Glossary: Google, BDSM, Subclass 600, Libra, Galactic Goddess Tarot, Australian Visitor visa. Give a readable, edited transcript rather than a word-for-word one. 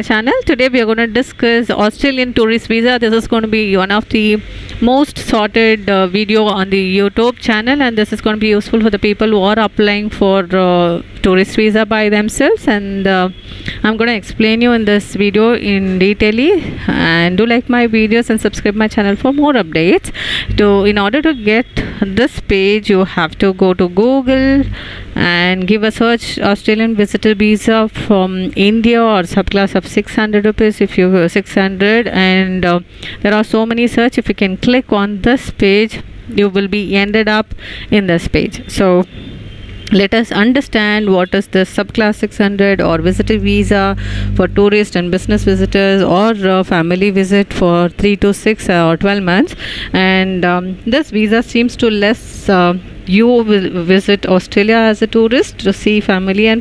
Channel. Today we are going to discuss Australian tourist visa. This is going to be one of the most sorted video on the YouTube channel, and this is going to be useful for the people who are applying for tourist visa by themselves, and I'm going to explain you in this video in detail. And do like my videos and subscribe my channel for more updates. So in order to get this page, you have to go to Google and give a search Australian visitor visa from India or subclass of 600 rupees if you 600, and there are so many search. If you can click on this page, you will be ended up in this page. So let us understand what is the subclass 600 or visitor visa for tourist and business visitors, or family visit for 3 to 6 or 12 months. And this visa seems to less you will visit Australia as a tourist to see family and